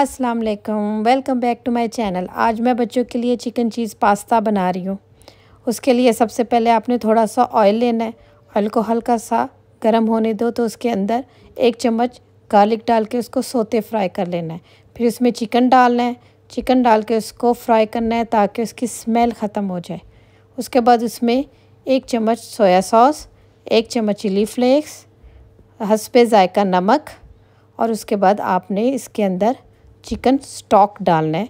अस्सलाम वालेकुम, welcome back to my channel. आज मैं बच्चों के लिए चिकन चीज़ पास्ता बना रही हूँ। उसके लिए सबसे पहले आपने थोड़ा सा ऑयल लेना है। ऑयल को हल्का सा गर्म होने दो तो उसके अंदर 1 चम्मच गार्लिक डाल के उसको सोते फ्राई कर लेना है। फिर उसमें चिकन डालना है। चिकन डाल के उसको फ्राई करना है ताकि उसकी स्मेल ख़त्म हो जाए। उसके बाद उसमें 1 चम्मच सोया सॉस, 1 चम्मच चिली फ्लेक्स, हस्बे जायका नमक, और उसके बाद आपने इसके अंदर चिकन स्टॉक डालना है।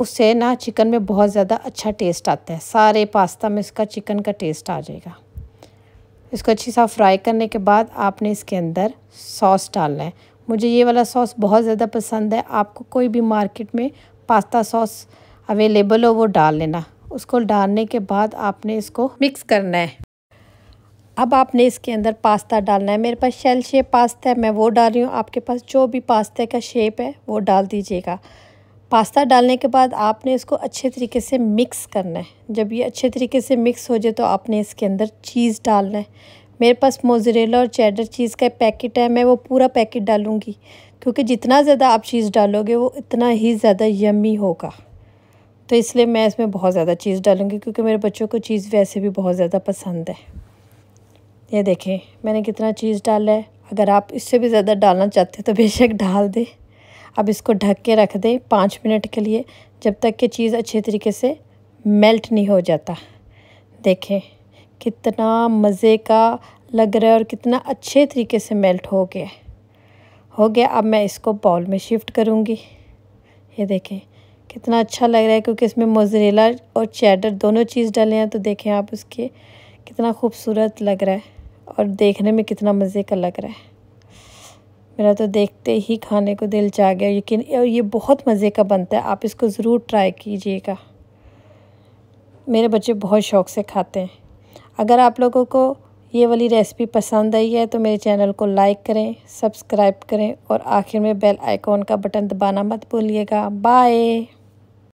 उससे ना चिकन में बहुत ज़्यादा अच्छा टेस्ट आता है, सारे पास्ता में इसका चिकन का टेस्ट आ जाएगा। इसको अच्छी सा फ्राई करने के बाद आपने इसके अंदर सॉस डालना है। मुझे ये वाला सॉस बहुत ज़्यादा पसंद है। आपको कोई भी मार्केट में पास्ता सॉस अवेलेबल हो वो डाल लेना। उसको डालने के बाद आपने इसको मिक्स करना है। अब आपने इसके अंदर पास्ता डालना है। मेरे पास शेल शेप पास्ता है, मैं वो डाल रही हूँ। आपके पास जो भी पास्ता का शेप है वो डाल दीजिएगा। पास्ता डालने के बाद आपने इसको अच्छे तरीके से मिक्स करना है। जब ये अच्छे तरीके से मिक्स हो जाए तो आपने इसके अंदर चीज़ डालना है। मेरे पास मोज़रेला और चेडर चीज़ का पैकेट है, मैं वो पूरा पैकेट डालूँगी क्योंकि जितना ज़्यादा आप चीज़ डालोगे वो इतना ही ज़्यादा यम्मी होगा। तो इसलिए मैं इसमें बहुत ज़्यादा चीज़ डालूँगी क्योंकि मेरे बच्चों को चीज़ वैसे भी बहुत ज़्यादा पसंद है। ये देखें मैंने कितना चीज़ डाला है। अगर आप इससे भी ज़्यादा डालना चाहते हैं तो बेशक डाल दें। अब इसको ढक के रख दें 5 मिनट के लिए, जब तक कि चीज़ अच्छे तरीके से मेल्ट नहीं हो जाता। देखें कितना मज़े का लग रहा है और कितना अच्छे तरीके से मेल्ट हो गया अब मैं इसको बाउल में शिफ्ट करूँगी। ये देखें कितना अच्छा लग रहा है क्योंकि इसमें मोज़रेला और चेडर दोनों चीज़ डाले हैं। तो देखें आप उसके कितना खूबसूरत लग रहा है और देखने में कितना मज़े का लग रहा है। मेरा तो देखते ही खाने को दिल चाह गया। यकीन ये बहुत मज़े का बनता है, आप इसको ज़रूर ट्राई कीजिएगा। मेरे बच्चे बहुत शौक़ से खाते हैं। अगर आप लोगों को ये वाली रेसिपी पसंद आई है तो मेरे चैनल को लाइक करें, सब्सक्राइब करें और आखिर में बेल आइकॉन का बटन दबाना मत भूलिएगा। बाय।